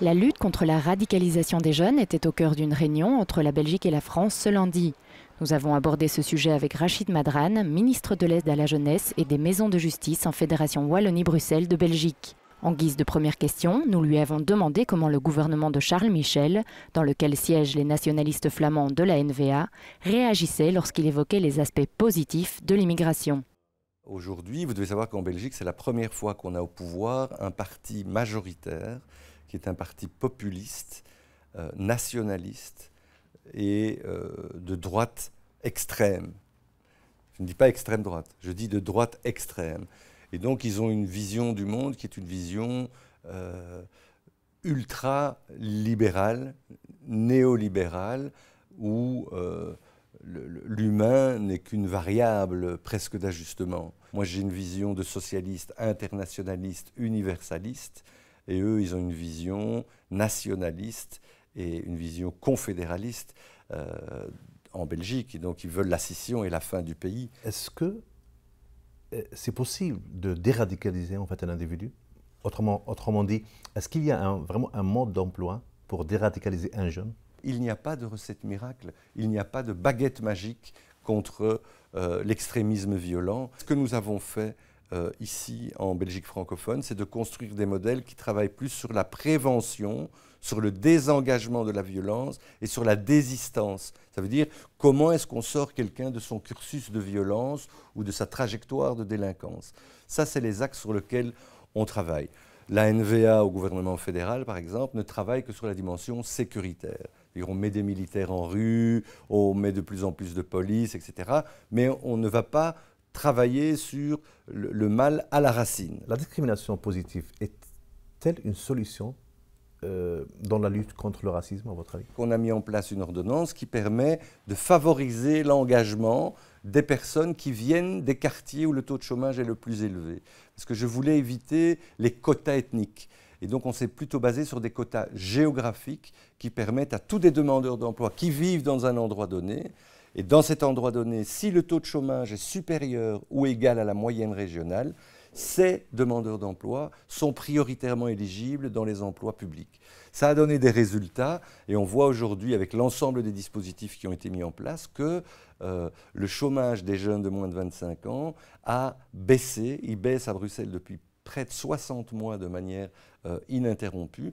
La lutte contre la radicalisation des jeunes était au cœur d'une réunion entre la Belgique et la France ce lundi. Nous avons abordé ce sujet avec Rachid Madrane, ministre de l'Aide à la Jeunesse et des Maisons de Justice en Fédération Wallonie-Bruxelles de Belgique. En guise de première question, nous lui avons demandé comment le gouvernement de Charles Michel, dans lequel siègent les nationalistes flamands de la NVA, réagissait lorsqu'il évoquait les aspects positifs de l'immigration. Aujourd'hui, vous devez savoir qu'en Belgique, c'est la première fois qu'on a au pouvoir un parti majoritaire, qui est un parti populiste, nationaliste et de droite extrême. Je ne dis pas extrême droite, je dis de droite extrême. Et donc, ils ont une vision du monde qui est une vision ultra-libérale, néolibérale, où l'humain n'est qu'une variable presque d'ajustement. Moi, j'ai une vision de socialiste, internationaliste, universaliste, et eux, ils ont une vision nationaliste et une vision confédéraliste en Belgique. Et donc, ils veulent la scission et la fin du pays. Est-ce que c'est possible de déradicaliser en fait un individu? Autrement dit, est-ce qu'il y a vraiment un mode d'emploi pour déradicaliser un jeune? Il n'y a pas de recette miracle, il n'y a pas de baguette magique contre l'extrémisme violent. Ce que nous avons fait ici en Belgique francophone, c'est de construire des modèles qui travaillent plus sur la prévention, sur le désengagement de la violence et sur la désistance. Ça veut dire comment est-ce qu'on sort quelqu'un de son cursus de violence ou de sa trajectoire de délinquance. Ça, c'est les axes sur lesquels on travaille. La NVA au gouvernement fédéral, par exemple, ne travaille que sur la dimension sécuritaire. On met des militaires en rue, on met de plus en plus de police, etc. Mais on ne va pas travailler sur le mal à la racine. La discrimination positive est-elle une solution dans la lutte contre le racisme, à votre avis? On a mis en place une ordonnance qui permet de favoriser l'engagement des personnes qui viennent des quartiers où le taux de chômage est le plus élevé. Parce que je voulais éviter les quotas ethniques. Et donc on s'est plutôt basé sur des quotas géographiques qui permettent à tous des demandeurs d'emploi qui vivent dans un endroit donné, et dans cet endroit donné, si le taux de chômage est supérieur ou égal à la moyenne régionale, ces demandeurs d'emploi sont prioritairement éligibles dans les emplois publics. Ça a donné des résultats et on voit aujourd'hui avec l'ensemble des dispositifs qui ont été mis en place que le chômage des jeunes de moins de 25 ans a baissé. Il baisse à Bruxelles depuis près de 60 mois de manière ininterrompue.